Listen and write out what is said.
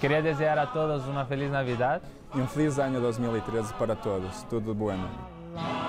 Quería desear a todos una feliz Navidad. Y un feliz año 2013 para todos. Tudo bueno.